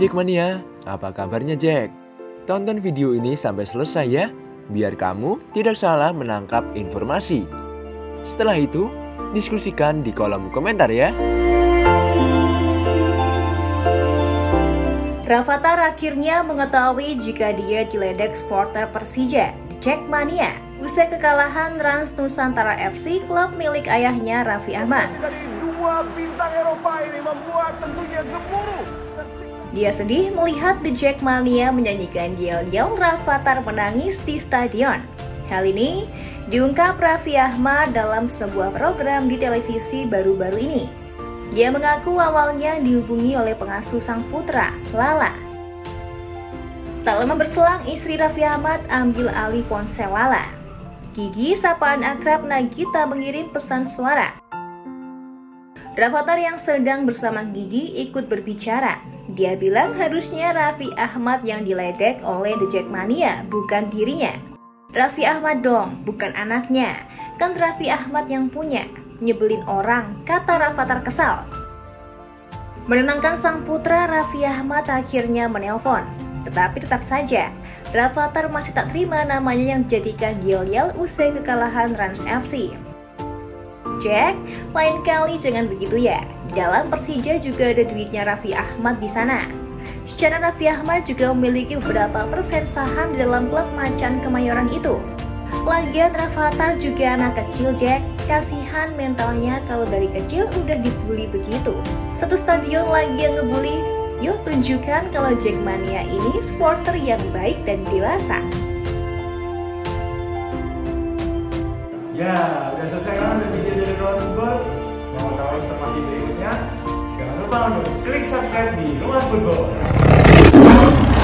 Jakmania, apa kabarnya Jack? Tonton video ini sampai selesai ya, biar kamu tidak salah menangkap informasi. Setelah itu, diskusikan di kolom komentar ya. Rafathar akhirnya mengetahui jika dia diledek supporter Persija di Jakmania usai kekalahan Rans Nusantara FC klub milik ayahnya Raffi Ahmad. Dari dua bintang Eropa ini membuat tentunya gemuruh. Dia sedih melihat The Jakmania menyanyikan yel-yel Rafathar menangis di stadion. Hal ini diungkap Raffi Ahmad dalam sebuah program di televisi baru-baru ini. Dia mengaku awalnya dihubungi oleh pengasuh sang putra, Lala. Tak lama berselang, istri Raffi Ahmad ambil alih ponsel Lala. Gigi, sapaan akrab Nagita, mengirim pesan suara. Rafathar yang sedang bersama Gigi ikut berbicara. Dia bilang harusnya Raffi Ahmad yang diledek oleh The Jakmania, bukan dirinya. Raffi Ahmad dong, bukan anaknya. Kan Raffi Ahmad yang punya. Nyebelin orang, kata Rafathar kesal. Menenangkan sang putra, Raffi Ahmad akhirnya menelpon. Tetapi tetap saja, Rafathar masih tak terima namanya yang dijadikan yel-yel usai kekalahan Rans FC. Jack, lain kali jangan begitu ya. Dalam Persija juga ada duitnya Raffi Ahmad di sana. Secara Raffi Ahmad juga memiliki beberapa persen saham di dalam klub Macan Kemayoran itu. Lagian Rafathar juga anak kecil Jack, kasihan mentalnya kalau dari kecil udah dibully begitu. Satu stadion lagi yang ngebully, yuk tunjukkan kalau Jakmania ini supporter yang baik dan dewasa. Ya, udah selesai kan video dari Roar Football. Mau tahu informasi berikutnya? Jangan lupa untuk klik subscribe di Roar Football.